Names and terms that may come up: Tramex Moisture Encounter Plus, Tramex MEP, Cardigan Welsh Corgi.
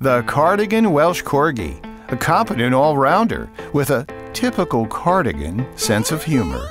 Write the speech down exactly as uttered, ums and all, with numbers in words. The Cardigan Welsh Corgi, a competent all-rounder with a typical Cardigan sense of humor.